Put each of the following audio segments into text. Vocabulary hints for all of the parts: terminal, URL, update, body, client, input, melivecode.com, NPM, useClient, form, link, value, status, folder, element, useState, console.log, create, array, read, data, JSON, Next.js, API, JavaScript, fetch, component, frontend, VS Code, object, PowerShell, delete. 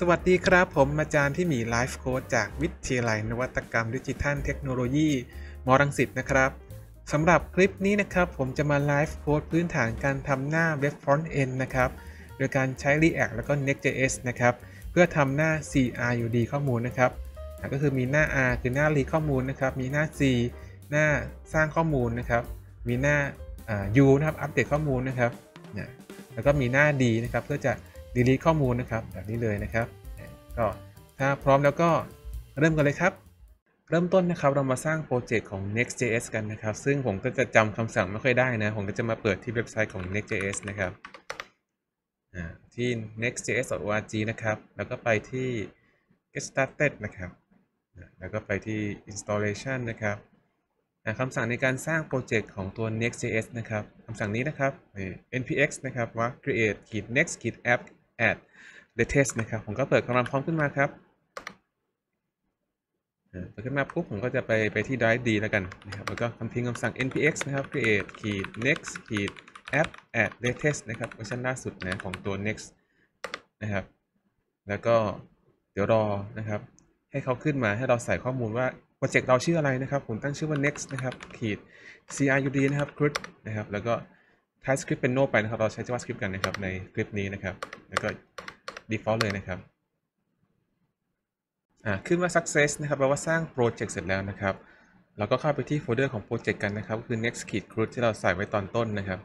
สวัสดีครับผมอาจารย์ที่มีไลฟ์โค้ดจากวิทยาลัยนวัตกรรมดิจิทัลเทคโนโลยีมอรังสิตนะครับสำหรับคลิปนี้นะครับผมจะมาไลฟ์โค้ดพื้นฐานการทำหน้าเว็บ Front End นะครับโดยการใช้ React แล้วก็ Next.js นะครับเพื่อทำหน้า C.R.U.D ข้อมูลนะครับก็คือมีหน้า R คือหน้า Read ข้อมูลนะครับมีหน้า C หน้าสร้างข้อมูลนะครับมีหน้าU นะครับอัปเดตข้อมูลนะครับแล้วก็มีหน้า D นะครับเพื่อจะdelete ข้อมูลนะครับแบบนี้เลยนะครับก็ถ้าพร้อมแล้วก็เริ่มกันเลยครับเริ่มต้นนะครับเรามาสร้างโปรเจกต์ของ Next.js กันนะครับซึ่งผมก็จะจำคำสั่งไม่ค่อยได้นะผมก็จะมาเปิดที่เว็บไซต์ของ Next.js นะครับที่ next.js.org นะครับแล้วก็ไปที่ get started นะครับแล้วก็ไปที่ installation นะครับคำสั่งในการสร้างโปรเจกต์ของตัว Next.js นะครับคำสั่งนี้นะครับ npx นะครับว่า create-next-app@latest นะครับผมก็เปิดคำรามพร้อมขึ้นมาครับเปิดขึ้นมาปุ๊บผมก็จะไปที่ drive d แล้วกันนะครับแล้วก็คำพิมพ์คำสั่ง npx นะครับ create-next-app@latest นะครับเวอร์ชันล่าสุดนะของตัว next นะครับแล้วก็เดี๋ยวรอนะครับให้เขาขึ้นมาให้เราใส่ข้อมูลว่าโปรเจกต์เราชื่ออะไรนะครับผมตั้งชื่อว่า next นะครับC.R.U.D นะครับ C.R.U.D นะครับแล้วก็ TypeScript เป็น no ไปนะครับเราใช้ JavaScript กันนะครับในคลิปนี้นะครับแล้วก็ default เลยนะครับขึ้นว่า success นะครับแปลว่าสร้างโปรเจกต์เสร็จแล้วนะครับเราก็เข้าไปที่โฟลเดอร์ของโปรเจกต์กันนะครับคือ next.js ที่เราใส่ไว้ตอนต้นนะครับ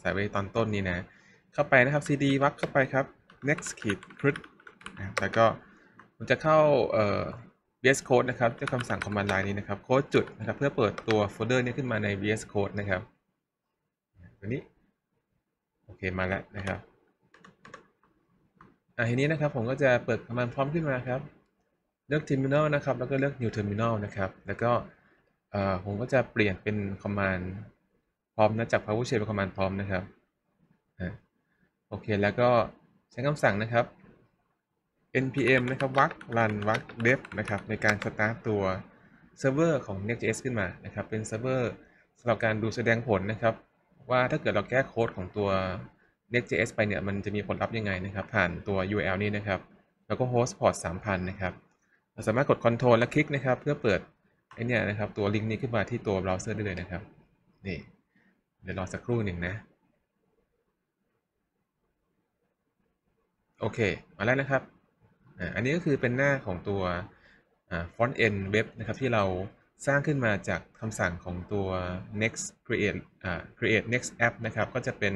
ใส่ไว้ตอนต้นนี้นะเข้าไปนะครับ cd วักเข้าไปครับ next.js แล้วก็มันจะเข้าVS Code นะครับด้วยคำสั่ง command line นี้นะครับ code จุดนะครับเพื่อเปิดตัวโฟลเดอร์นี้ขึ้นมาใน VS Code นะครับตัวนี้โอเคมาแล้วนะครับทีนี้นะครับผมก็จะเปิด command พร้อมขึ้นมาครับเลือก terminal นะครับแล้วก็เลือก new terminal นะครับแล้วก็ผมก็จะเปลี่ยนเป็น command พร้อมนะจาก PowerShell เป็น command พร้อมนะครับโอเคแล้วก็ใช้คำสั่งนะครับnpm นะครับ run dev นะครับในการ start ตัวเซิร์ฟเวอร์ของ Next.js ขึ้นมานะครับเป็นเซิร์ฟเวอร์สำหรับการดูแสดงผลนะครับว่าถ้าเกิดเราแก้โค้ดของตัว Next.js ไปเนี่ยมันจะมีผลลัพธ์ยังไงนะครับผ่านตัว URL นี้นะครับแล้วก็ host port 3000 นะครับเราสามารถกด Ctrl และคลิกนะครับเพื่อเปิดไอเนี่ยนะครับตัวลิงก์นี้ขึ้นมาที่ตัวเบราว์เซอร์ได้เลยนะครับนี่เดี๋ยวรอสักครู่หนึ่งนะโอเคมาแล้วนะครับอันนี้ก็คือเป็นหน้าของตัว front end web นะครับที่เราสร้างขึ้นมาจากคำสั่งของตัว next create next app นะครับก็จะเป็น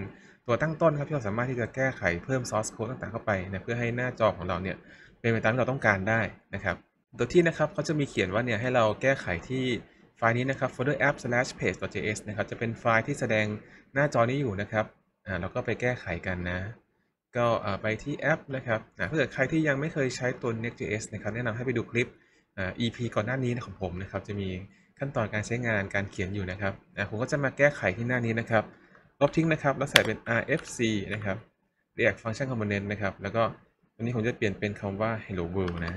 ตัวตั้งต้นครับที่เราสามารถที่จะแก้ไขเพิ่ม source code ต่างๆเข้าไปนะเพื่อให้หน้าจอของเราเนี่ยเป็นไปตามที่เราต้องการได้นะครับตัวที่นะครับเขาจะมีเขียนว่าเนี่ยให้เราแก้ไขที่ไฟล์นี้นะครับ folder app/page.js นะครับจะเป็นไฟล์ที่แสดงหน้าจอนี้อยู่นะครับเราก็ไปแก้ไขกันนะก็ไปที่แอปนะครับถ้าเกิดใครที่ยังไม่เคยใช้ตัว Next.js นะครับแนะนำให้ไปดูคลิป EP ก่อนหน้านี้ของผมนะครับจะมีขั้นตอนการใช้งานการเขียนอยู่นะครับผมก็จะมาแก้ไขที่หน้านี้นะครับลบทิ้งนะครับแล้วใส่เป็น RFC นะครับ React Function Component นะครับแล้วก็วันนี้ผมจะเปลี่ยนเป็นคำว่า Hello World นะ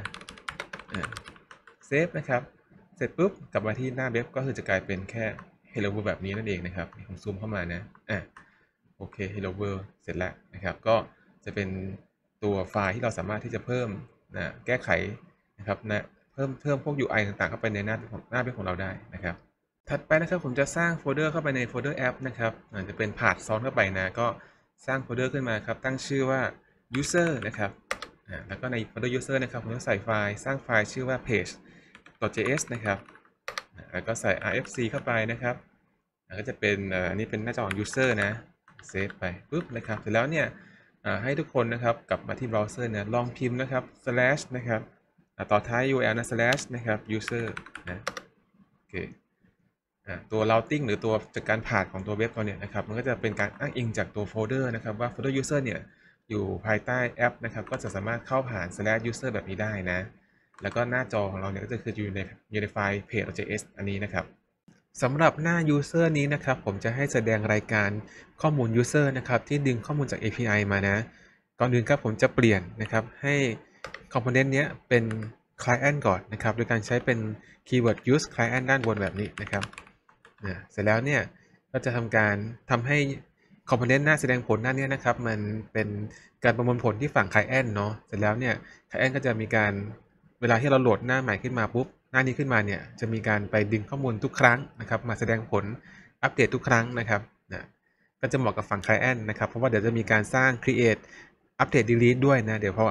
เซฟนะครับเสร็จปุ๊บกลับมาที่หน้าเว็บก็คือจะกลายเป็นแค่ Hello World แบบนี้นั่นเองนะครับผมซูมเข้ามานะโอเค Hello World เสร็จแล้วนะครับก็จะเป็นตัวไฟล์ที่เราสามารถที่จะเพิ่มนะแก้ไขนะครับนะเพิ่มพวก UI ต่างๆเข้าไปในหน้าเว็บของเราได้นะครับถัดไปนะครับผมจะสร้างโฟลเดอร์เข้าไปในโฟลเดอร์แอปนะครับจะเป็นพาร์ทซ้อนเข้าไปนะก็สร้างโฟลเดอร์ขึ้นมาครับตั้งชื่อว่า user นะครับแล้วก็ในโฟลเดอร์ user นะครับผมจะใส่ไฟล์สร้างไฟล์ชื่อว่า page.js นะครับแล้วก็ใส่ rfc เข้าไปนะครับก็จะเป็นอันนี้เป็นหน้าจอของ user นะเซฟไปปุ๊บนะครับเสร็จแล้วเนี่ยให้ทุกคนนะครับกลับมาที่เบราว์เซอร์นะลองพิมพ์นะครับ slash นะครับต่อท้าย url นะ slash นะครับ user นะโอเคตัว routing หรือตัวจัดการผ่านของตัวเว็บเราเนี่ยนะครับมันก็จะเป็นการอ้างอิงจากตัวโฟลเดอร์นะครับว่าโฟลเดอร์ user เนี่ยอยู่ภายใต้แอปนะครับก็จะสามารถเข้าผ่าน slash user แบบนี้ได้นะแล้วก็หน้าจอของเราเนี่ยก็จะคืออยู่ในไฟล์ page.js อันนี้นะครับสำหรับหน้า user นี้นะครับผมจะให้แสดงรายการข้อมูล user นะครับที่ดึงข้อมูลจาก API มานะก่อนอื่นครับผมจะเปลี่ยนนะครับให้คอมโพเนนต์เนี้ยเป็น client ก่อนนะครับโดยการใช้เป็นคีย์เวิร์ด use client ด้านบนแบบนี้นะครับเสร็จแล้วเนี่ยก็จะทำให้ component หน้าแสดงผลหน้านี้นะครับมันเป็นการประมวลผลที่ฝั่ง client เนาะเสร็จแล้วเนี่ย client ก็จะมีการเวลาที่เราโหลดหน้าใหม่ขึ้นมาปุ๊บหน้านี้ขึ้นมาเนี่ยจะมีการไปดึงข้อมูลทุกครั้งนะครับมาแสดงผลอัปเดตทุกครั้งนะครับนะก็จะเหมาะกับฝั่ง client นะครับเพราะว่าเดี๋ยวจะมีการสร้าง create update delete ด้วยนะเดี๋ยวพอ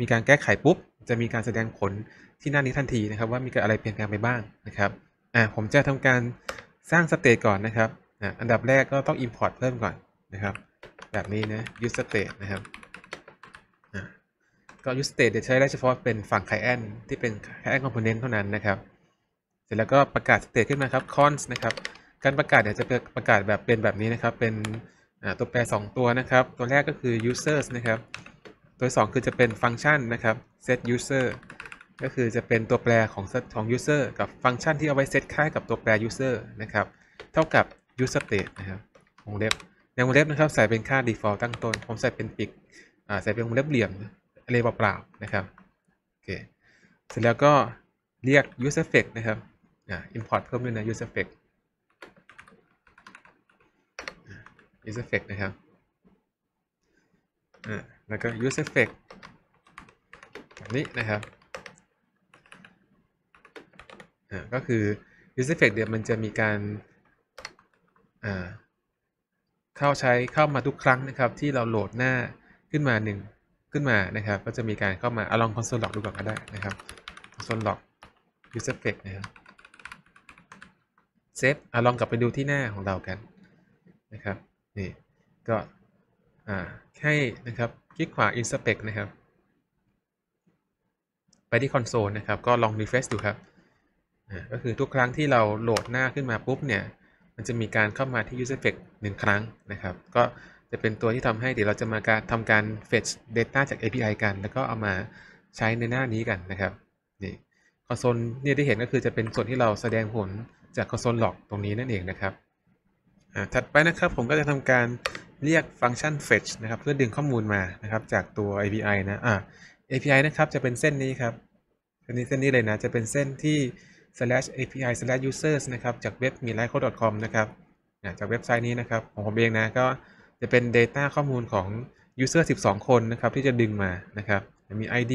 มีการแก้ไขปุ๊บจะมีการแสดงผลที่หน้านี้ทันทีนะครับว่ามีการอะไรเปลี่ยนแปลงไปบ้างนะครับผมจะทำการสร้าง state ก่อนนะครับอันดับแรกก็ต้อง import เพิ่มก่อนนะครับแบบนี้นะ use state นะครับก็ use state จะใช้ได้เฉพาะเป็นฝั่ง client ที่เป็น client component เท่านั้นนะครับเสร็จแล้วก็ประกาศ state ขึ้นมาครับ const นะครับการประกาศเนี่ยจะประกาศแบบเป็นแบบนี้นะครับเป็นตัวแปร2ตัวนะครับตัวแรกก็คือ users นะครับตัว2คือจะเป็นฟังก์ชันนะครับ set user ก็คือจะเป็นตัวแปรของ user กับฟังก์ชันที่เอาไว้เซตค่ากับตัวแปร user นะครับเท่ากับ user state นะครับวงเล็บในวงเล็บนะครับใส่เป็นค่า default ตั้งต้นผมใส่เป็นปิกใส่เป็นวงเล็บเหลี่ยมอะไรเปล่าๆนะครับโอเคเสร็จแล้วก็เรียก user effect นะครับimport เพิ่มด้วยนะ user effect use effect นะครับแล้วก็ use effect แบบนี้นะครับก็คือ use effect เดี๋ยวมันจะมีการเข้ามาทุกครั้งนะครับที่เราโหลดหน้าขึ้นมานะครับก็จะมีการเข้ามาลอง console log ดูก่อนก็ได้นะครับ console log use effect นะครับ save ลองกลับไปดูที่หน้าของเรากันนะครับนี่ก็ให้นะครับคลิกขวา inspect นะครับไปที่คอนโซลนะครับก็ลอง refresh ดูครับก็คือทุกครั้งที่เราโหลดหน้าขึ้นมาปุ๊บเนี่ยมันจะมีการเข้ามาที่ user effect 1ครั้งนะครับก็จะเป็นตัวที่ทำให้เดี๋ยวเราจะมาทำการ fetch data จาก API กันแล้วก็เอามาใช้ในหน้านี้กันนะครับนี่คอนโซลเนี่ยที่เห็นก็คือจะเป็นส่วนที่เราแสดงผลจากคอนโซล log ตรงนี้นั่นเองนะครับถัดไปนะครับผมก็จะทำการเรียกฟังก์ชัน fetch นะครับเพื่อดึงข้อมูลมานะครับจากตัว API นะAPI นะครับจะเป็นเส้นนี้ครับเส้นนี้เลยนะจะเป็นเส้นที่ /api/users นะครับจากเว็บ melivecode.com นะครับจากเว็บไซต์นี้นะครับของผมเองนะก็จะเป็น data ข้อมูลของ user 12 คนนะครับที่จะดึงมานะครับมี ID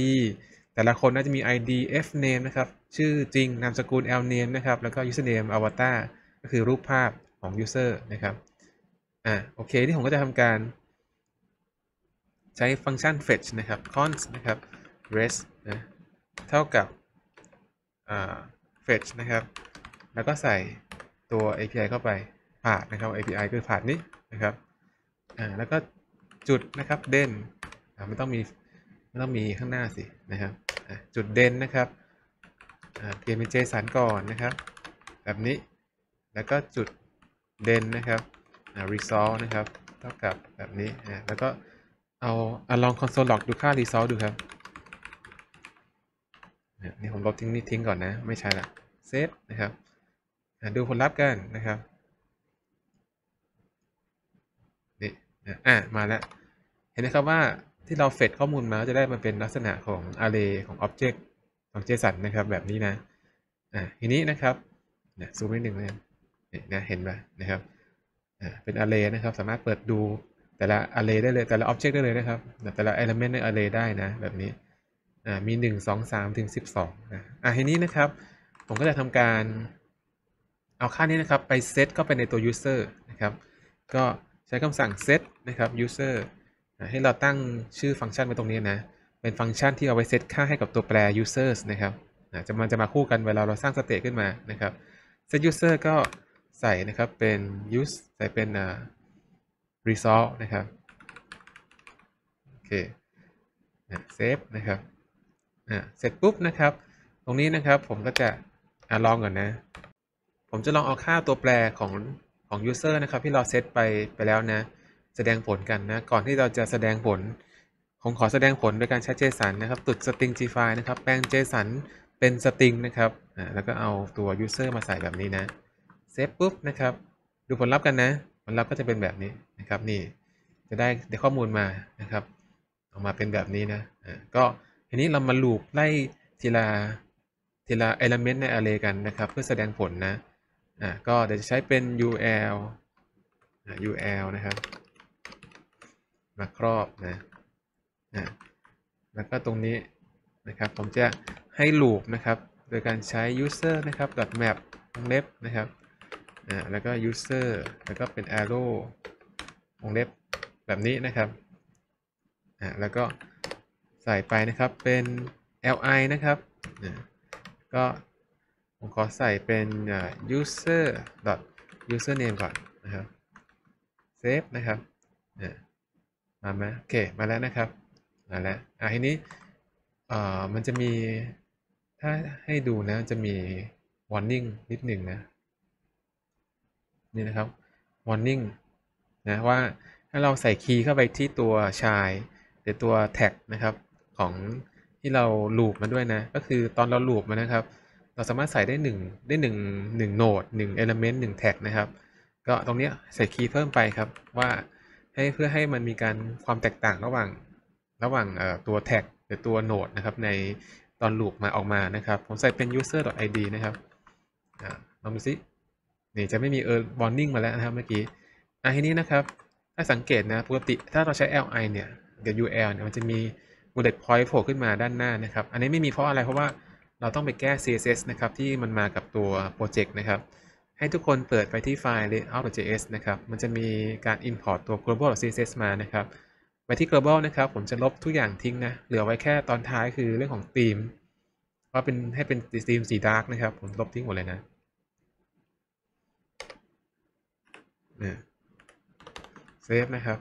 แต่ละคนน่าจะมี ID f name นะครับชื่อจริงนามสกุล l name นะครับแล้วก็ username avatar ก็คือรูปภาพของ user นะครับโอเคที่ผมก็จะทำการใช้ฟังก์ชัน fetch นะครับ const นะครับ res นะเท่ากับfetch นะครับแล้วก็ใส่ตัว API เข้าไปpath นะครับ API คือpath นี้นะครับแล้วก็จุดนะครับden ไม่ต้องมีข้างหน้าสินะครับจุด den นะครับเปลี่ยนเป็น JSON ก่อนนะครับแบบนี้แล้วก็จุดden นะครับ result นะครับเท่ากับแบบนี้แล้วก็เอาลอง console log ดูค่า result ดูครับนี่ผมลบทิ้งนี่ทิ้งก่อนนะไม่ใช่ละ save นะครับดูผลลัพธ์กันนะครับนี่มาแล้วเห็นนะครับว่าที่เรา fetch ข้อมูลมาจะได้มาเป็นลักษณะของ array ของ object ของ JSON นะครับแบบนี้นะทีนี้นะครับซูมนิดหนึ่งเลยนะเห็นป่ะนะครับเป็น array นะครับสามารถเปิดดูแต่ละ array ได้เลยแต่ละ object ได้เลยนะครับแต่ละ element ใน array ได้นะแบบนี้มี1 2 3ถึง12ทีนี้นะครับผมก็จะทำการเอาค่านี้นะครับไปเซตเข้าไปในตัว user นะครับก็ใช้คำสั่ง set นะครับ user ให้เราตั้งชื่อฟังก์ชันไว้ตรงนี้นะเป็นฟังก์ชันที่เอาไว้เซตค่าให้กับตัวแปร users นะครับจะมาคู่กันเวลาเราสร้าง state ขึ้นมานะครับ set user ก็ใส่นะครับเป็น use ใส่เป็นresult นะครับโอเคsave นะครับเสร็จปุ๊บนะครับตรงนี้นะครับผมก็จะลองก่อนนะผมจะลองเอาค่าตัวแปรของ user นะครับที่เราเซตไปแล้วนะแสดงผลกันนะก่อนที่เราจะแสดงผลผมขอแสดงผลโดยการใช้ JSON นะครับตุด string gfile นะครับแปลง JSON เป็น string นะครับแล้วก็เอาตัว user มาใส่แบบนี้นะเซฟปุ๊บนะครับดูผลลัพธ์กันนะผลลัพธ์ก็จะเป็นแบบนี้นะครับนี่จะได้ข้อมูลมานะครับออกมาเป็นแบบนี้นะก็ทีนี้เรามาลูปไล่ทีละ element ใน array กันนะครับเพื่อแสดงผลนะก็เดี๋ยวจะใช้เป็น url นะครับ มาครอบนะแล้วก็ตรงนี้นะครับผมจะให้ลูปนะครับโดยการใช้ user นะครับ .map วงเล็บนะครับแล้วก็ user แล้วก็เป็น arrow วงเล็บแบบนี้นะครับแล้วก็ใส่ไปนะครับเป็น li นะครับก็ผมขอใส่เป็น user username ก่อนนะครับ save นะครับมาไหมโอเคมาแล้วนะครับมาแล้วทีนี้มันจะมีถ้าให้ดูนะจะมี warning นิดหนึ่งนะนี่นะครับ warning นะว่าถ้าเราใส่คีย์เข้าไปที่ตัวชายหรือตัวแท็กนะครับของที่เราลูปมาด้วยนะก็คือตอนเราลูปมานะครับเราสามารถใส่ได้หนึ่งโนดหนึ่งเอลิเมนต์หนึ่งแท็กนะครับก็ตรงนี้ใส่คีย์เพิ่มไปครับว่าให้เพื่อให้มันมีการความแตกต่างระหว่างตัวแท็กหรือตัวโนดนะครับในตอนลูปมาออกมานะครับผมใส่เป็น user.id นะครับลองดูซินี่จะไม่มีwarning มาแล้วนะครับเมื่อกี้ทีนี้นะครับถ้าสังเกตนะปกติถ้าเราใช้ li เนี่ยกับ ul เนี่ยมันจะมี bullet point โผล่ขึ้นมาด้านหน้านะครับอันนี้ไม่มีเพราะอะไรเพราะว่าเราต้องไปแก้ css นะครับที่มันมากับตัวโปรเจกต์นะครับให้ทุกคนเปิดไปที่ไฟล์ layout.js นะครับมันจะมีการ import ตัว global css มานะครับไปที่ global นะครับผมจะลบทุกอย่างทิ้งนะเหลือไว้แค่ตอนท้ายคือเรื่องของธีมว่าเป็นให้เป็นธีมสี dark นะครับผมลบทิ้งหมดเลยนะเซฟนะครับ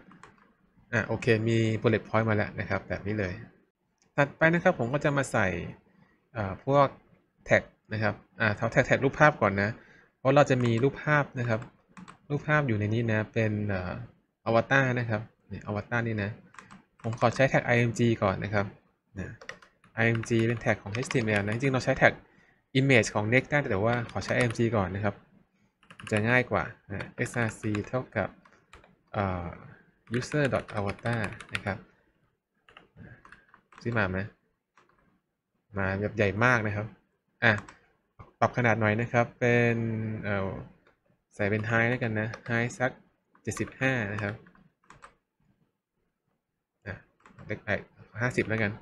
โอเคมี bullet point มาแล้วนะครับแบบนี้เลยถัดไปนะครับผมก็จะมาใส่พวกแท็กนะครับแท็กรูปภาพก่อนนะเพราะเราจะมีรูปภาพนะครับรูปภาพอยู่ในนี้นะเป็นอวตารนะครับนี่อวตารนี่นะผมขอใช้แท็ก img ก่อนนะครับนะ img เป็นแท็กของ html นะจริงเราใช้แท็ก image ของ next ได้แต่ว่าขอใช้ img ก่อนนะครับจะง่ายกว่านะ src เท่ากับuser.avatar นะครับซื้อมาไหมมาแบบใหญ่มากนะครับปรับขนาดหน่อยนะครับเป็นใส่เป็น high แล้วกันนะ high สัก75นะครับเล็กไป50แล้วกัน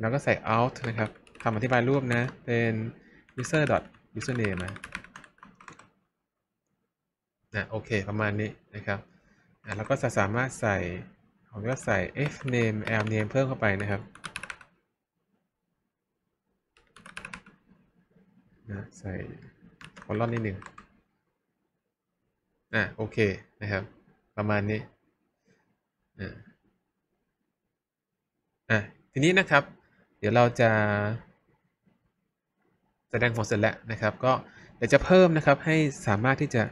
แล้วก็ใส่ out นะครับคำอธิบายรูปนะเป็น user.username นะโอเคประมาณนี้นะครับแล้วก็จะสามารถใส่ผมก็ใส่ f name l name เพิ่มเข้าไปนะครับใส่คอลอนนิดหนึ่งโอเคนะครับประมาณนี้ทีนี้นะครับเดี๋ยวเราจะแสดงผลเสร็จแล้วนะครับก็เดี๋ยวจะเพิ่มนะครับให้สามารถที่จะ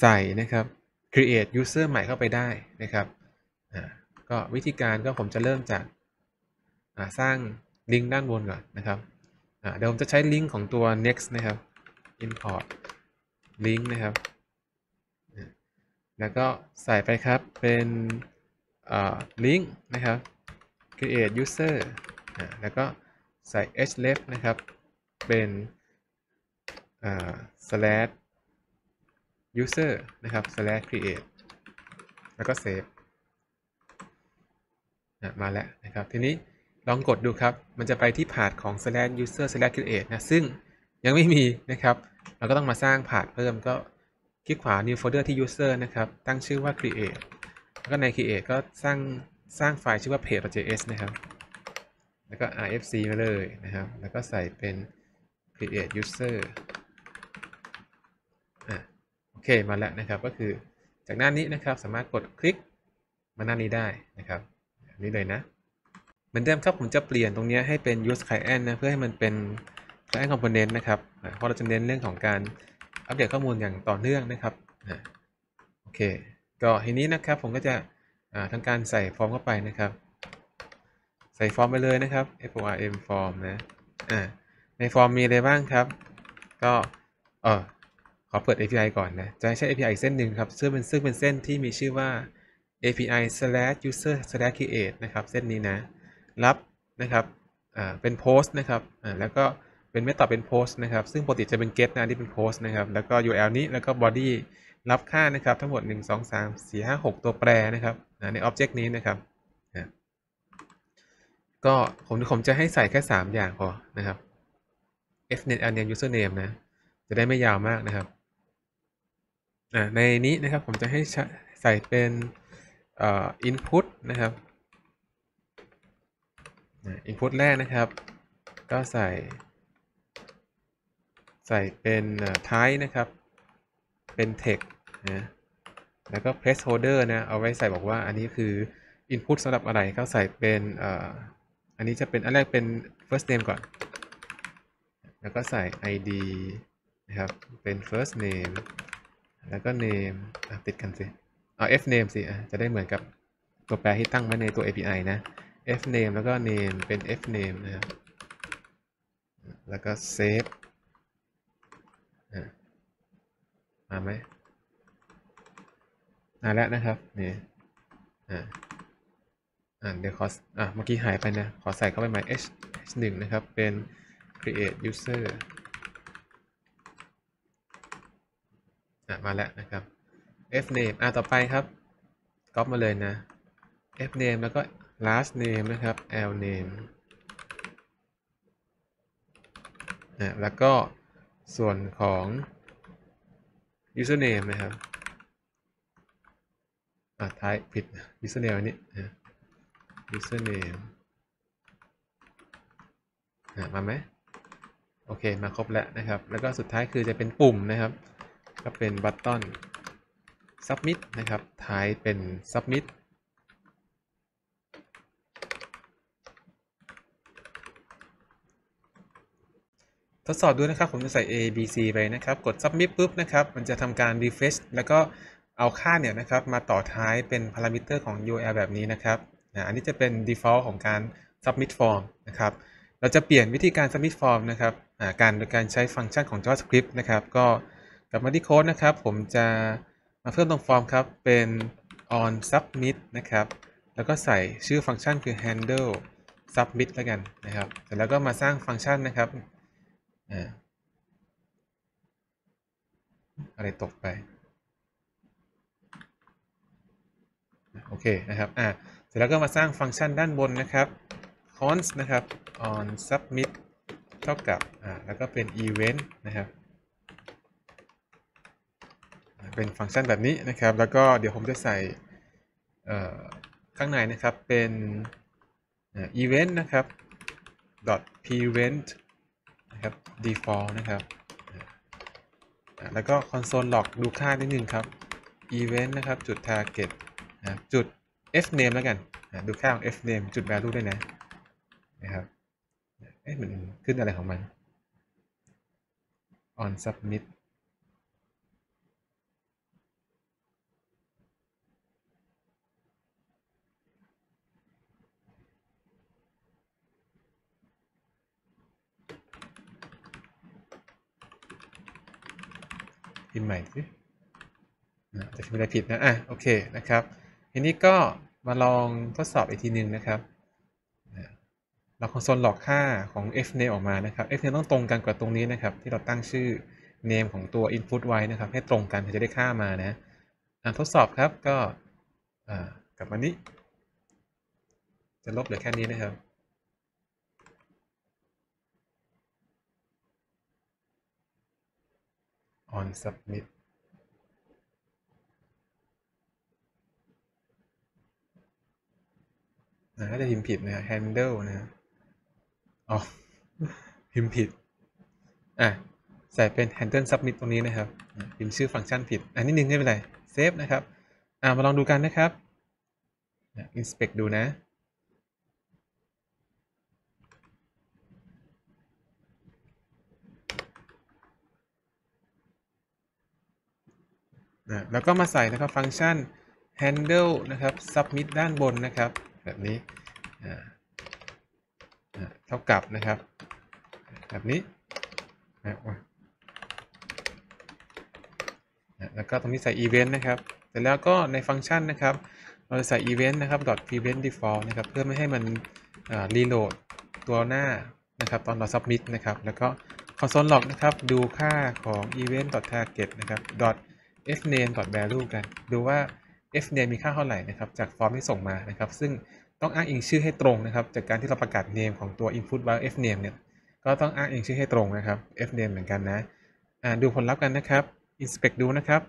ใส่นะครับ create user ใหม่เข้าไปได้นะครับก็วิธีการก็ผมจะเริ่มจากสร้างลิงก์ด้านบนก่อนนะครับเดี๋ยวผมจะใช้ลิงก์ของตัว next นะครับ import link นะครับแล้วก็ใส่ไปครับเป็นlink นะครับ create user แล้วก็ใส่ href นะครับเป็นslash user นะครับ slash create แล้วก็ save มาแล้วนะครับทีนี้ลองกดดูครับมันจะไปที่ path ของ slash user slash create นะซึ่งยังไม่มีนะครับเราก็ต้องมาสร้าง path เพิ่มก็คลิกขวา new folder ที่ user นะครับตั้งชื่อว่า create แล้วก็ใน create ก็สร้างไฟล์ชื่อว่า page.js นะครับแล้วก็ rfc มาเลยนะครับแล้วก็ใส่เป็น create user โอเคมาแล้วนะครับก็คือจากหน้านี้นะครับสามารถกดคลิกมาหน้านี้ได้นะครับนี้เลยนะเหมือนเดิมครับผมจะเปลี่ยนตรงนี้ให้เป็น use client นะเพื่อให้มันเป็น client component นะครับเพราะเราจะเน้นเรื่องของการอัปเดตข้อมูลอย่างต่อเนื่องนะครับโอเคก็ทีนี้นะครับผมก็จะทำการใส่ฟอร์มเข้าไปนะครับใส่ฟอร์มไปเลยนะครับ form form นะในฟอร์มมีอะไรบ้างครับก็ขอเปิด API ก่อนนะจะใช้ API อีกเส้นหนึ่งครับซึ่งเป็นเส้นที่มีชื่อว่า API/user/create นะครับเส้นนี้นะรับนะครับเป็น post นะครับแล้วก็เป็นไม่ตอบเป็น post นะครับซึ่งปกติจะเป็น get นะที่เป็น post นะครับแล้วก็ URL นี้แล้วก็ body รับค่านะครับทั้งหมด1 2 3 4 5 6ตัวแปรนะครับ ใน Object นี้นะครับก็ผมจะให้ใส่แค่3อย่างพอนะครับ fnet name username นะจะได้ไม่ยาวมากนะครับในนี้นะครับผมจะให้ใส่เป็นinput นะครับinput แรกนะครับก็ใส่เป็น type นะครับเป็น text นะแล้วก็ placeholder นะเอาไว้ใส่บอกว่าอันนี้คือ input สำหรับอะไรก็ใส่เป็นอันนี้จะเป็นอันแรกเป็น first name ก่อนแล้วก็ใส่ id นะครับเป็น first name แล้วก็ name ติดกันสิf name สิจะได้เหมือนกับตัวแปรที่ตั้งไว้ในตัว API นะ f name แล้วก็ name เป็น f name นะครับแล้วก็ save มาไหมมาแล้วนะครับนี่เดี๋ยวขอเมื่อกี้หายไปนะขอใส่เข้าไปใหม่ h1 นะครับเป็น create user มาแล้วนะครับ f name ต่อไปครับก๊อปมาเลยนะ f name แล้วก็ last name นะครับ l name แล้วก็ส่วนของ username นะครับท้ายผิด username อันนี้ username มาไหมโอเคมาครบแล้วนะครับแล้วก็สุดท้ายคือจะเป็นปุ่มนะครับก็เป็น button submit นะครับท้ายเป็น submit ทดสอบด้วยนะครับผมจะใส่ A B C ไปนะครับกด submit ปุ๊บนะครับมันจะทำการ refresh แล้วก็เอาค่าเนี่ยนะครับมาต่อท้ายเป็นพารามิเตอร์ของ URL แบบนี้นะครับอันนี้จะเป็น default ของการ submit form นะครับเราจะเปลี่ยนวิธีการ submit form นะครับโดยการใช้ฟังก์ชันของ JavaScript นะครับก็กลับมาที่โค้ดนะครับผมจะมาเพิ่มตรงฟอร์มครับเป็น on submit นะครับแล้วก็ใส่ชื่อฟังก์ชันคือ handle submit แล้วกันนะครับเสร็จแล้วก็มาสร้างฟังก์ชันนะครับอะไรตกไปโอเคนะครับเสร็จแล้วก็มาสร้างฟังก์ชันด้านบนนะครับ const นะครับ on submit เท่ากับแล้วก็เป็น event นะครับเป็นฟังก์ชันแบบนี้นะครับแล้วก็เดี๋ยวผมจะใส่ข้างในนะครับเป็นevent นะครับ dot prevent นะครับ default นะครับแล้วก็ console log ดูค่านิดนึงครับ event นะครับจุด target จุด f name แล้วกันดูค่าของ f name จุด value ด้วยนะครับมันขึ้นอะไรของมัน on submitใหม่สิจะพิมพ์อะไรผิดนะโอเคนะครับทีนี้ก็มาลองทดสอบอีกทีหนึ่งนะครับเราคอนโซลหลอกค่าของ fname ออกมานะครับ fname ต้องตรงกันกับตรงนี้นะครับที่เราตั้งชื่อ name ของตัว input ไว้นะครับให้ตรงกันถึงจะได้ค่ามานะทดสอบครับก็กลับมานี้จะลบเหลือแค่นี้นะครับon submit น่าจะพิมพ์ผิดนะ handle นะพิมพ์ผิดใส่เป็น handle submit ตรงนี้นะครับพิมพ์ชื่อฟังก์ชันผิดนิดนึงไม่เป็นไร save นะครับมาลองดูกันนะครับ inspect ดูนะแล้วก็มาใส่นะครับฟังก์ชัน handle นะครับ submit ด้านบนนะครับแบบนี้เท่ากับนะครับแบบนี้แล้วก็ตรงนี้ใส่ event นะครับเสร็จแล้วก็ในฟังก์ชันนะครับเราจะใส่ event นะครับ dot prevent default นะครับเพื่อไม่ให้มันreload ตัวหน้านะครับตอนเรา submit นะครับแล้วก็ console log นะครับดูค่าของ event dot target นะครับdot fname.value กันดูว่า fname มีค่าเท่าไหร่นะครับจากฟอร์มที่ส่งมานะครับซึ่งต้องอ้างอิงชื่อให้ตรงนะครับจากการที่เราประกาศ name ของตัว input var fname เนี่ยก็ต้องอ้างอิงชื่อให้ตรงนะครับ fname เหมือนกันนะดูผลลัพธ์กันนะครับ inspect ดูนะครับ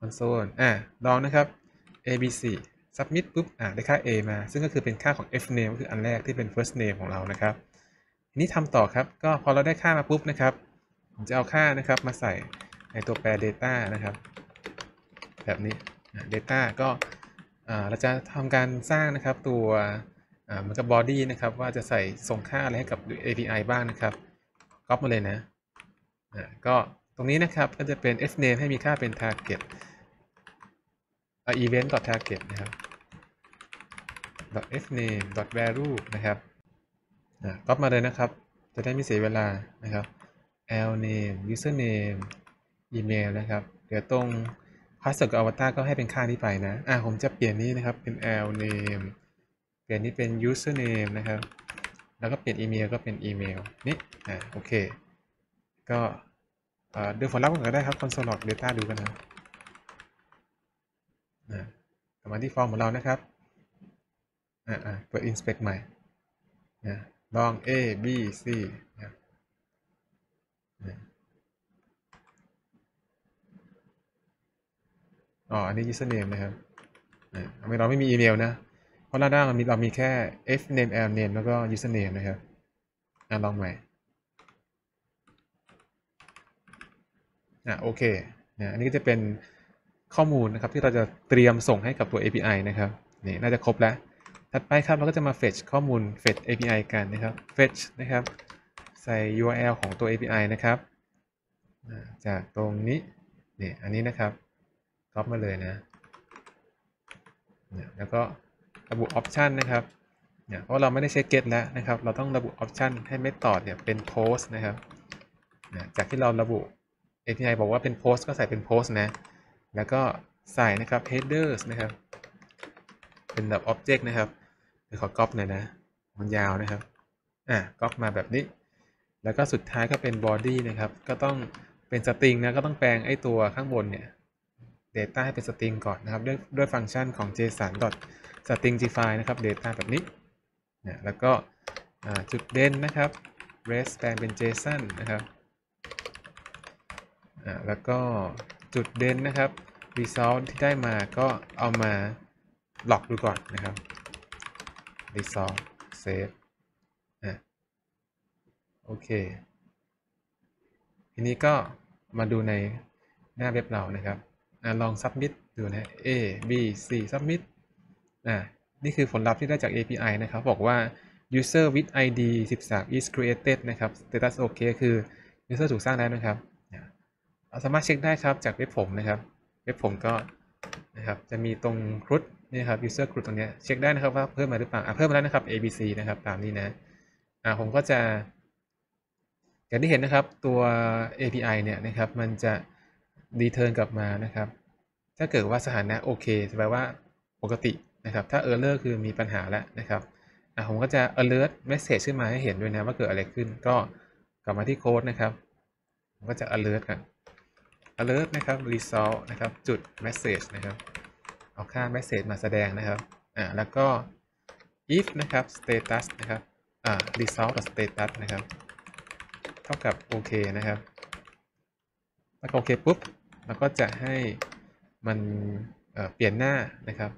console ลองนะครับ abc submit ปุ๊บได้ค่า a มาซึ่งก็คือเป็นค่าของ fname ก็คืออันแรกที่เป็น first name ของเรานะครับทีนี้ทำต่อครับก็พอเราได้ค่ามาปุ๊บนะครับผมจะเอาค่านะครับมาใส่ในตัวแปร data นะครับแบบนี้ data ก็เราจะทำการสร้างนะครับตัวเหมือนกับ body นะครับว่าจะใส่ส่งค่าอะไรให้กับ API บ้างนะครับก๊อปมาเลยนะก็ตรงนี้นะครับก็จะเป็น fname ให้มีค่าเป็น target event.target นะครับ .fname .value นะครับก๊อปมาเลยนะครับจะได้ไม่เสียเวลานะครับ l name username email นะครับเดี๋ยวตรง password กับ avatar ก็ให้เป็นค่านี้ไปนะผมจะเปลี่ยนนี้นะครับเป็น l name เปลี่ยนนี้เป็น username นะครับแล้วก็เปลี่ยน email ก็เป็น email นี่โอเคก็ดูผลลัพธ์กันก็ได้ครับ console.data ดูกันนะกลับมาที่ฟอร์มของเรานะครับเปิด inspect ใหม่ลอง a b c อันนี้ username นะครับเราไม่มีอีเมลนะเพราะด้านมันเรามีแค่ f name l name แล้วก็ username นะครับลองใหม่โอเคอันนี้ก็จะเป็นข้อมูลนะครับที่เราจะเตรียมส่งให้กับตัว API นะครับนี่น่าจะครบแล้วถัดไปครับเราก็จะมา fetch ข้อมูล fetch API กันนะครับ fetch นะครับใส่ URL ของตัว API นะครับจากตรงนี้นี่อันนี้นะครับก๊อปมาเลยนะแล้วก็ระบุ option นะครับเพราะเราไม่ได้ใช้ get แล้วนะครับเราต้องระบุ option ให้ method เนี่ยเป็น post นะครับจากที่เราระบุ API บอกว่าเป็น post ก็ใส่เป็น post นะแล้วก็ใส่นะครับ headers นะครับเป็นแบบ object นะครับเดี๋ยวขอก๊อปหน่อยนะมันยาวนะครับก๊อปมาแบบนี้แล้วก็สุดท้ายก็เป็น body นะครับก็ต้องเป็น string นะก็ต้องแปลงไอ้ตัวข้างบนเนี่ย data ให้เป็น string ก่อนนะครับด้วยฟังก์ชันของ json stringify นะครับ data แบบนี้แล้วก็จุดเด่นนะครับ res แปลงเป็น json นะครับแล้วก็จุดเด่นนะครับ result ที่ได้มาก็เอามาล็อกดูก่อนนะครับ result save โอเคทีนี้ก็มาดูในหน้าเว็บเรานะครับลอง submit ดูนะ a b c submit นี่คือผลลัพธ์ที่ได้จาก API นะครับบอกว่า user with id 13 is created นะครับ status okay คือ user ถูกสร้างแล้วนะครับสามารถเช็คได้ครับจากเว็บผมนะครับเว็บผมก็นะครับจะมีตรง C.R.U.D นี่ครับ user C.R.U.D ตรงนี้เช็คได้นะครับว่าเพิ่มมาหรือเปล่าเพิ่มมาแล้วนะครับ abc นะครับตามนี้นะผมก็จะอย่างที่เห็นนะครับตัว API เนี่ยนะครับมันจะ return กลับมานะครับถ้าเกิดว่าสถานะโอเคแปลว่าปกตินะครับถ้า error คือมีปัญหาแล้วนะครับผมก็จะ alert message ขึ้นมาให้เห็นด้วยนะว่าเกิดอะไรขึ้นก็กลับมาที่โค้ดนะครับผมก็จะ alert กันalert นะครับ result นะครับจุด message นะครับเอาค่า message มาแสดงนะครับแล้วก็ if นะครับ status นะครับresult กับ status นะครับเท่ากับโอเคนะครับแล้วโอเคปุ๊บเราก็จะให้มันเปลี่ยนหน้านะครับ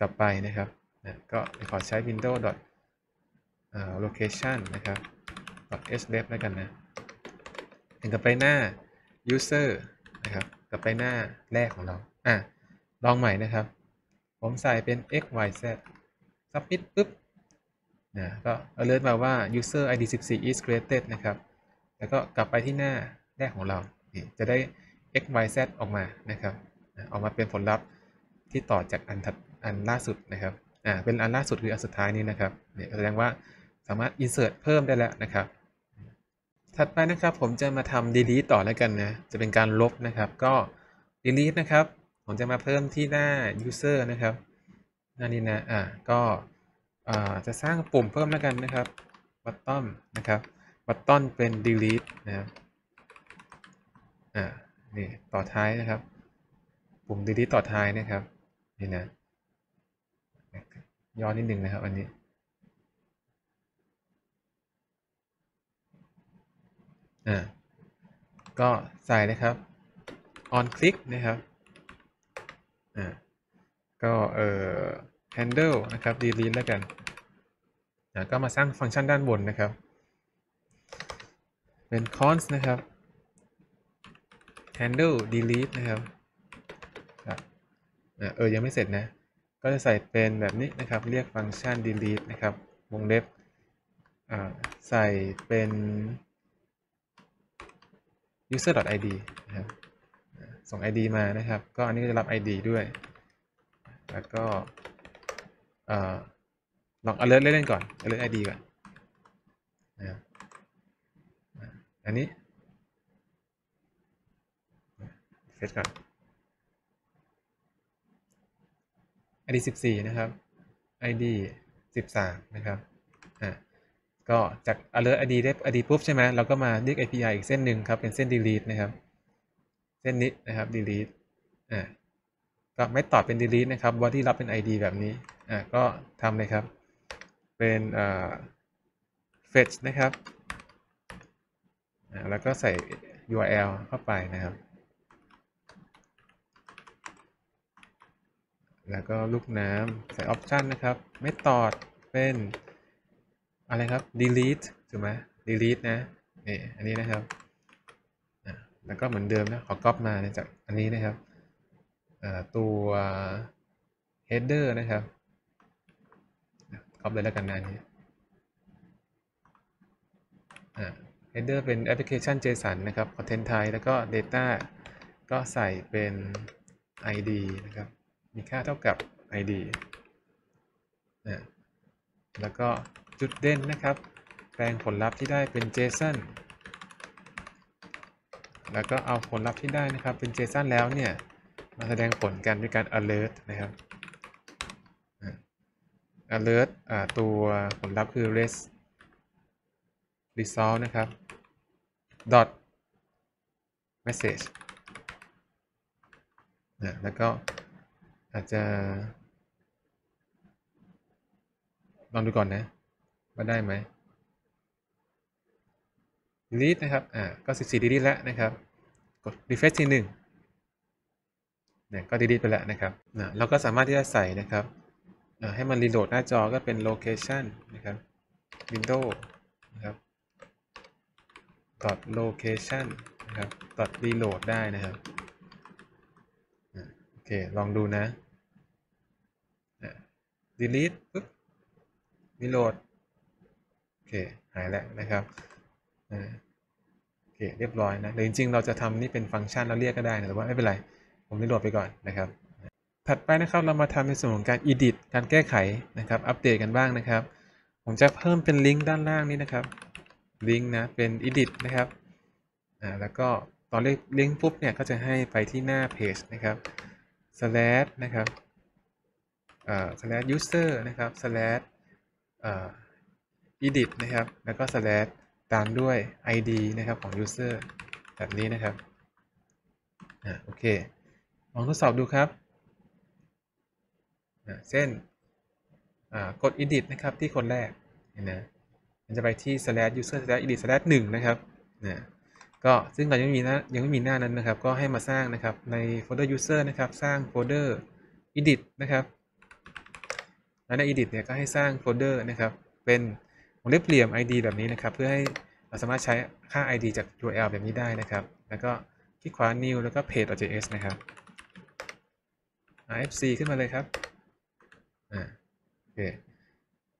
กลับไปนะครับก็ขอใช้ window location นะครับ .href แล้วกันนะถึงกับไปหน้าuser นะครับกลับไปหน้าแรกของเราลองใหม่นะครับผมใส่เป็น x y z submit ปุ๊บก็ alert มาว่า user id 14 is created นะครับแล้วก็กลับไปที่หน้าแรกของเราจะได้ x y z ออกมานะครับออกมาเป็นผลลัพธ์ที่ต่อจากอันล่าสุดนะครับเป็นอันล่าสุดคืออันสุดท้ายนี้นะครับแสดงว่าสามารถ insert เพิ่มได้แล้วนะครับถัดไปนะครับผมจะมาทำ delete ต่อแล้วกันนะจะเป็นการลบนะครับก็ delete นะครับผมจะมาเพิ่มที่หน้า user นะครับหน้านี้นะก็จะสร้างปุ่มเพิ่มแล้วกันนะครับ button นะครับ button เป็น delete นะครับนี่ต่อท้ายนะครับ ปุ่ม delete ต่อท้ายนะครับนี่นะย้อนนิดนึงนะครับอันนี้ก็ใส่นะครับ on click นะครับก็handle นะครับ delete แล้วกันก็มาสร้างฟังก์ชันด้านบนนะครับเป็น const นะครับ handle delete นะครับยังไม่เสร็จนะก็จะใส่เป็นแบบนี้นะครับเรียกฟังก์ชัน delete นะครับวงเล็บใส่เป็นuser.id นะครับส่ง ID มานะครับก็อันนี้ก็จะรับ ID ด้วยแล้วก็ลอง alert เล่นๆก่อน alert ID ก่อนนะอันนี้เซตก่อน ID 14นะครับ ID 13นะครับก็จาก alert id ได้ id ปุ๊บใช่ไหมเราก็มาเรียก API อีกเส้นหนึ่งครับเป็นเส้น delete นะครับเส้นนี้นะครับ delete ก็ไม่ตอบเป็น delete นะครับbodyรับเป็น id แบบนี้ก็ทำเลยครับเป็น fetch นะครับแล้วก็ใส่ url เข้าไปนะครับแล้วก็ลูกน้ำใส่ option นะครับไม่ตอบเป็นอะไรครับ delete ถูกไหม delete นะนี่อันนี้นะครับแล้วก็เหมือนเดิมนะขอ copy มาจากอันนี้นะครับตัว header นะครับ copy เลยแล้วกันนะอันนี้header เป็น application json นะครับ content type แล้วก็ data ก็ใส่เป็น id นะครับมีค่าเท่ากับ id แล้วก็จุดเด่นนะครับแปลงผลลัพธ์ที่ได้เป็น JSON แล้วก็เอาผลลัพธ์ที่ได้นะครับเป็น JSON แล้วเนี่ยมาแสดงผลกันด้วยการ alert นะครับ alert ตัวผลลัพธ์คือ result นะครับ dot message แล้วก็อาจจะลองดูก่อนนะมาได้ไหม delete นะครับก็14 delete แล้วนะครับกด refresh ทีหนึ่งเนี่ยก็ delete ไปแล้วนะครับเราก็สามารถที่จะใส่นะครับให้มัน reload หน้าจอก็เป็น location นะครับ window นะครับ dot location นะครับ dot reload ได้นะครับโอเคลองดูนะ delete ปุ๊บ reloadโอเคหายแล้วนะครับโอเคเรียบร้อยนะหรือจริงๆเราจะทำนี่เป็นฟังก์ชันเราเรียกก็ได้นะแต่ว่าไม่เป็นไรผมรีโหลดไปก่อนนะครับถัดไปนะครับเรามาทำในส่วนของการ edit การแก้ไขนะครับอัปเดตกันบ้างนะครับผมจะเพิ่มเป็นลิงก์ด้านล่างนี้นะครับลิงก์นะเป็น edit นะครับแล้วก็ตอนเลือกลิงก์ปุ๊บเนี่ยก็จะให้ไปที่หน้าเพจนะครับ slash นะครับ slash user นะครับ slash edit นะครับแล้วก็ slash ตามด้วย id นะครับของ user แบบนี้นะครับโอเคลองทดสอบดูครับเช่นกด edit นะครับที่คนแรกนะมันจะไปที่ slash user slash edit slash 1นะครับก็ซึ่งเรายังไม่มีหน้านั้นนะครับก็ให้มาสร้างนะครับในโฟลเดอร์ user นะครับสร้างโฟลเดอร์ edit นะครับแล้วใน edit เนี่ยก็ให้สร้างโฟลเดอร์นะครับเป็นวงเล็บเหลี่ยม ID แบบนี้นะครับเพื่อให้เราสามารถใช้ค่า ID จาก URL แบบนี้ได้นะครับแล้วก็คลิกขวา new แล้วก็ page.js นะครับ RFC ขึ้นมาเลยครับโอเค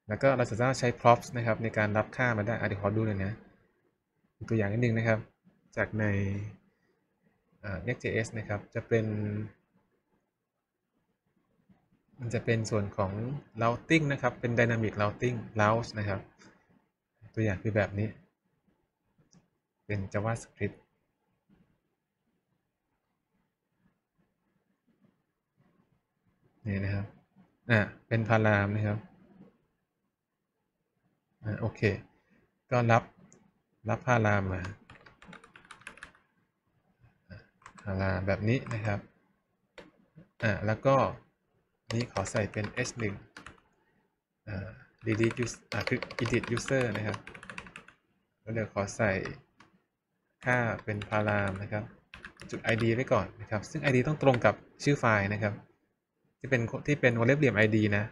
แล้วก็เราสามารถใช้ props นะครับในการรับค่ามาได้เดี๋ยวขอดูหน่อยนะตัวอย่างนิดนึงนะครับจากใน Next.js นะครับมันจะเป็นส่วนของ routing นะครับเป็น dynamic routing routes นะครับตัวอย่างคือแบบนี้เป็น JavaScript นี่นะครับเป็นพารามนะครับโอเคก็รับพารามมาพารามแบบนี้นะครับ แล้วก็นี้ขอใส่เป็น h1 delete user คือ edit user นะครับแล้วเดี๋ยวขอใส่ค่าเป็นพารามนะครับจุด id ไว้ก่อนนะครับซึ่ง id ต้องตรงกับชื่อไฟล์นะครับที่เป็นวงเล็บเหลี่ยม id นะ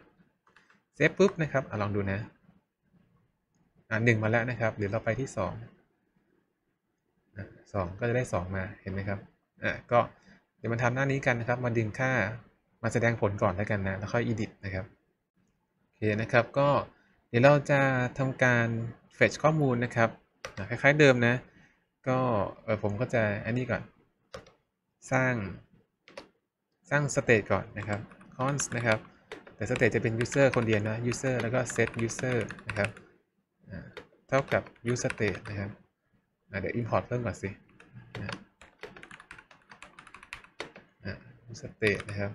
เซฟปุ๊บนะครับลองดูนะหนึ่งมาแล้วนะครับเดี๋ยวเราไปที่2 2ก็จะได้2มาเห็นไหมครับก็เดี๋ยวมาทำหน้านี้กันนะครับมาดึงค่ามาแสดงผลก่อนแล้วกันนะแล้วค่อย edit นะครับโอเคนะครับก็เดี๋ยวเราจะทำการ fetch ข้อมูลนะครับคล้ายๆเดิมนะก็ผมก็จะอันนี้ก่อนสร้าง state ก่อนนะครับ const นะครับแต่สเตจจะเป็น user คนเดียวนะ user แล้วก็ set user นะครับเท่ากับ use state นะครับเดี๋ยว import เพิ่มก่อนสิuse state นะครับ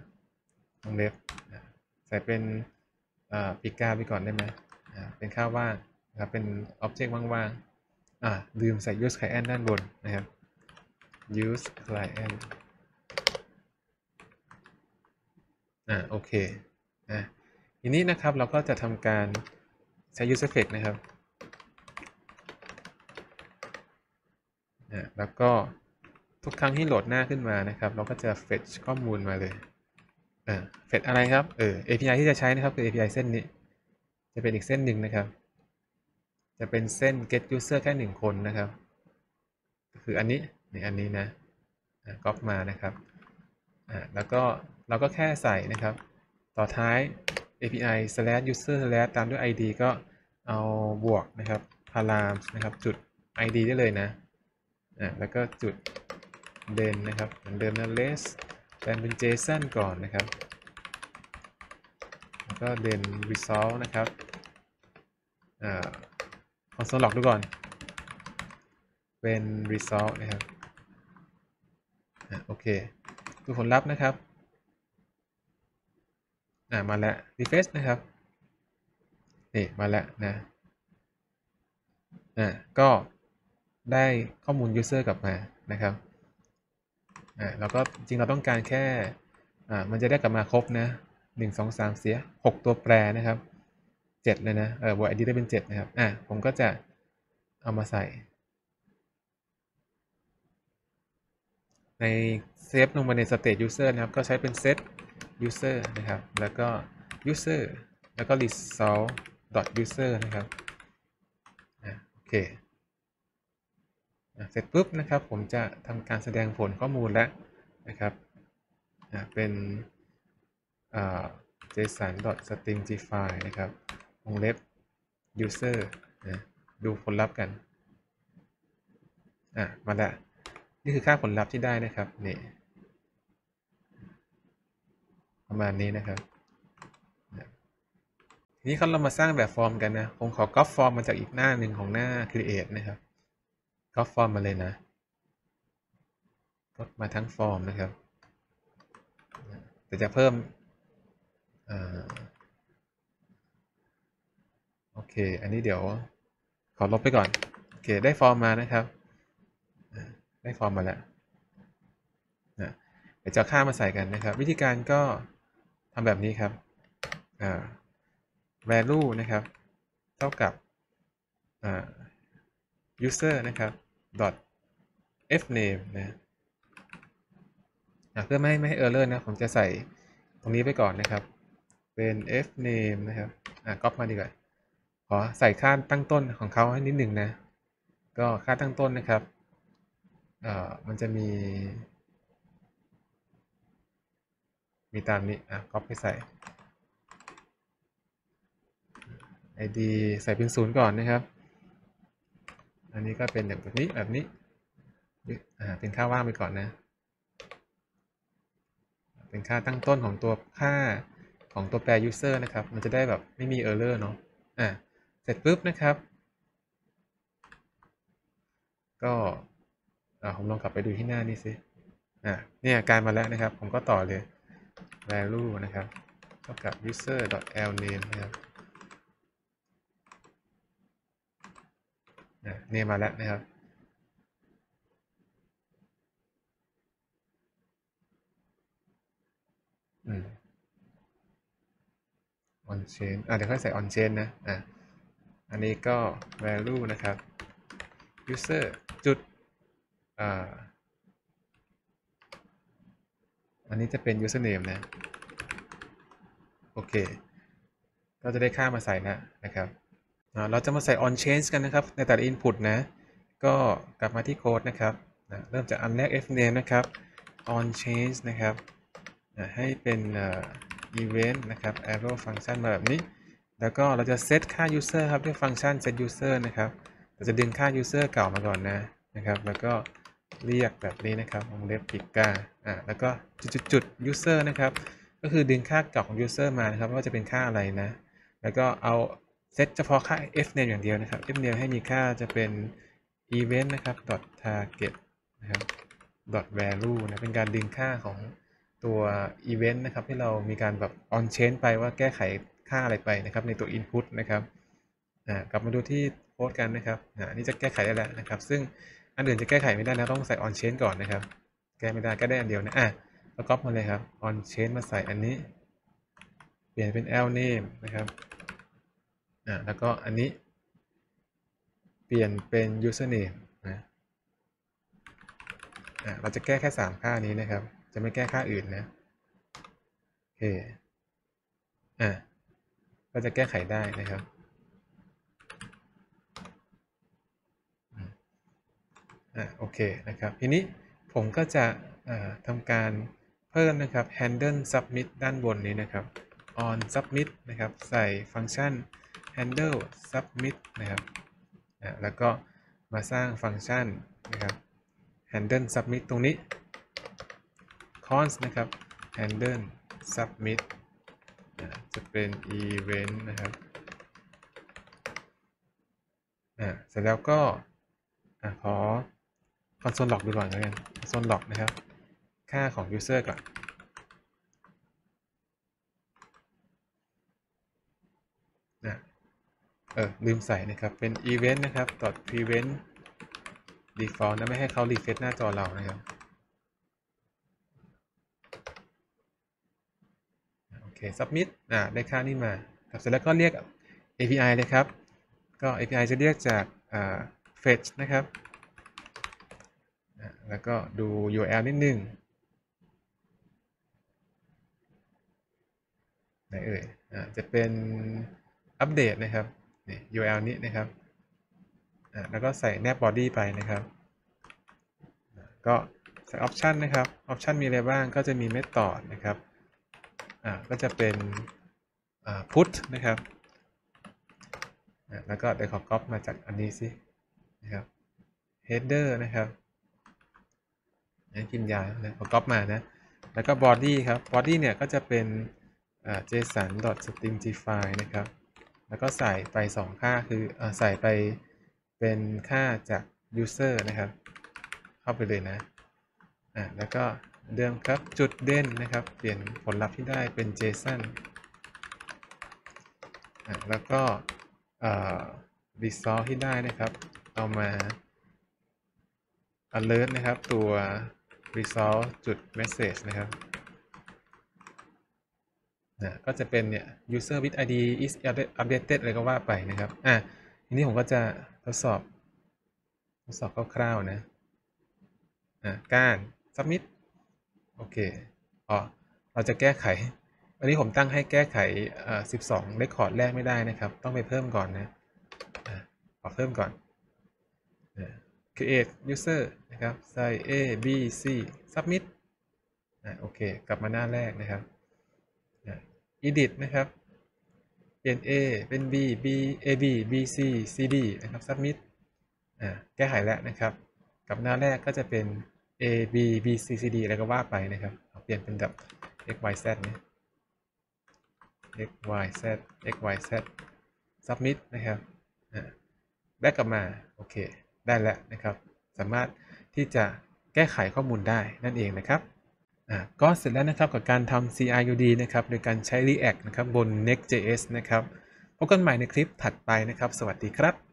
วงเล็บใส่เป็นปีกาไปก่อนได้ไหมเป็นค่าว่างนะครับเป็น object ว่างๆลืมใส่ use client ด้านบนนะครับ use client โอเคทีนี้นะครับเราก็จะทำการใช้ user effect นะครับแล้วก็ทุกครั้งที่โหลดหน้าขึ้นมานะครับเราก็จะ fetch ข้อมูลมาเลยfetch อะไรครับAPI ที่จะใช้นะครับคือ API เส้นนี้จะเป็นอีกเส้นหนึ่งนะครับจะเป็นเส้น get user แค่1คนนะครับคืออันนี้นะก๊อปมานะครับแล้วก็เราก็แค่ใส่นะครับต่อท้าย API /user/ ตามด้วย ID ก็เอาบวกนะครับพารามนะครับจุด ID ได้เลยนะแล้วก็จุดเดนนะครับเหมือนเดิมนะ less แทนเป็น JSON ก่อนนะครับแล้วก็เดน result นะครับคอนโซลล็อกดูก่อนเป็น result นะครับโอเคดูผลลัพธ์นะครับมาแล้ว refresh นะครับนี่มาแล้วนะก็ได้ข้อมูล user กลับมานะครับแล้วก็จริงเราต้องการแค่มันจะได้กลับมาครบนะ1 2 3 4 6ตัวแปรนะครับ7เลยนะบวก id ได้เป็น7นะครับผมก็จะเอามาใส่ในเซฟลงมาใน state user นะครับก็ใช้เป็น set user นะครับแล้วก็ user แล้วก็ result .user นะครับโอเคเสร็จปุ๊บนะครับผมจะทำการแสดงผลข้อมูลแล้วนะครับเป็นjson .stringify นะครับวงเล็บ user ดูผลลัพธ์กันมาแล้วนี่คือค่าผลลัพธ์ที่ได้นะครับนี่ประมาณนี้นะครับทีนี้เรามาสร้างแบบฟอร์มกันนะผมขอก๊อปฟอร์มมาจากอีกหน้าหนึ่งของหน้า create นะครับก๊อปฟอร์มมาเลยนะก๊อปมาทั้งฟอร์มนะครับแต่จะเพิ่มโอเคอันนี้เดี๋ยวขอลบไปก่อนโอเคได้ฟอร์มมานะครับได้ฟอร์มมาแล้วเดี๋ยวจะข้ามมาใส่กันนะครับวิธีการก็ทำแบบนี้ครับvalue นะครับเท่ากับuser นะครับ .fname นะเพื่อไม่ให้ error นะผมจะใส่ตรงนี้ไปก่อนนะครับเป็น fname นะครับcopy มาดีกว่าขอใส่ค่าตั้งต้นของเขาให้นิดหนึ่งนะก็ค่าตั้งต้นนะครับมันจะมีตามนี้copy ไปใส่ id ใส่เป็น0ก่อนนะครับอันนี้ก็เป็นแบบนี้เป็นค่าว่างไปก่อนนะเป็นค่าตั้งต้นของตัวค่าของตัวแปร user นะครับมันจะได้แบบไม่มี error เนาะเสร็จปุ๊บนะครับก็ผมลองกลับไปดูที่หน้านี้สิเนี่ยการมาแล้วนะครับผมก็ต่อเลย value นะครับเท่ากับ user l name นะครับเนี่ยมาแล้วนะครับ ออนเชนเดี๋ยวค่อยใส่ออนเชนนะอันนี้ก็ value นะครับ user จุดอันนี้จะเป็น username นะโอเคเราจะได้ค่ามาใส่นะนะครับเราจะมาใส่ on change กันนะครับในแต่ละ input นะก็กลับมาที่โค้ดนะครับเริ่มจากอันแรก f name นะครับ on change นะครับให้เป็นevent นะครับ arrow function มาแบบนี้แล้วก็เราจะเซตค่า user ครับด้วยฟังก์ชัน set user นะครับเราจะดึงค่า user เก่ามาก่อนนะครับแล้วก็เรียกแบบนี้นะครับวงเล็บปิดกาแล้วก็จุด user นะครับก็คือดึงค่าเก่าของ user มานะครับว่าจะเป็นค่าอะไรนะแล้วก็เอาเซตเฉพาะค่า f name อย่างเดียวนะครับ f name ให้มีค่าจะเป็น event นะครับ .target นะครับ .value นะเป็นการดึงค่าของตัว event นะครับที่เรามีการแบบ on change ไปว่าแก้ไขค่าอะไรไปนะครับในตัว input นะครับกลับมาดูที่โค้ดกันนะครับอันนี้จะแก้ไขได้แล้วนะครับซึ่งอันอื่นจะแก้ไขไม่ได้นะต้องใส่ on change ก่อนนะครับแก้ไม่ได้ก็ได้อันเดียวนะแล้วก๊อปมาเลยครับ on change มาใส่อันนี้เปลี่ยนเป็น l name นะครับแล้วก็อันนี้เปลี่ยนเป็น user name นะเราจะแก้แค่3ค่านี้นะครับจะไม่แก้ค่าอื่นนะโอเคก็จะแก้ไขได้นะครับโอเคนะครับทีนี้ผมก็จะทำการเพิ่มนะครับ handle submit ด้านบนนี้นะครับ on submit นะครับใส่ฟังก์ชัน handle submit นะครับแล้วก็มาสร้างฟังก์ชันนะครับ handle submit ตรงนี้ const นะครับ handle submit จะเป็น event นะครับเสร็จแล้วก็ขอ console log ดูก่อนแล้วกัน console log นะครับค่าของ user ก่อนลืมใส่นะครับเป็น event นะครับ .prevent default นะไม่ให้เขา refresh หน้าจอเรานะครับโอเค submit ได้ค่านี้มาเสร็จแล้วก็เรียก API เลยครับก็ API จะเรียกจากfetch นะครับแล้วก็ดู URL นิดนึงไหนเอ่ยจะเป็นอัปเดตนะครับนี่ URL นี้นะครับแล้วก็ใส่แนบ body ไปนะครับก็ใส่ option นะครับ option มีอะไรบ้างก็จะมี method นะครับก็จะเป็นput นะครับแล้วก็เดี๋ยวขอ copy มาจากอันนี้สินะครับ header นะครับนี่กินยาเลยขอ copy มานะแล้วก็ body ครับ body เนี่ยก็จะเป็น json.stringify นะครับแล้วก็ใส่ไป2ค่าคือใส่ไปเป็นค่าจาก user นะครับเข้าไปเลยนะแล้วก็เดิมครับจุดเด่นนะครับเปลี่ยนผลลัพธ์ที่ได้เป็น json แล้วก็result ที่ได้นะครับเอามา alert นะครับตัว result จุด message นะครับก็จะเป็นเนี่ย user with id is updated อะไรก็ว่าไปนะครับทีนี้ผมก็จะทดสอบคร่าวๆนะการ submit โอเคเราจะแก้ไขอันนี้ผมตั้งให้แก้ไข12 record แรกไม่ได้นะครับต้องไปเพิ่มก่อนนะขอเพิ่มก่อน create user นะครับใส่ a b c submit โอเคกลับมาหน้าแรกนะครับedit นะครับเปลี่ยน a เป็น b b a b b c c d นะครับ submit แก้ไขแล้วนะครับกับหน้าแรกก็จะเป็น a b b c c d แล้วก็ว่าไปนะครับเปลี่ยนเป็นแบบ x y z นะ x y z x y z submit นะครับแบ็กกลับมาโอเคได้แล้วนะครับสามารถที่จะแก้ไขข้อมูลได้นั่นเองนะครับก็เสร็จแล้วนะครับกับการทำ C.R.U.D นะครับโดยการใช้ React นะครับบน Next.js นะครับพบกันใหม่ในคลิปถัดไปนะครับสวัสดีครับ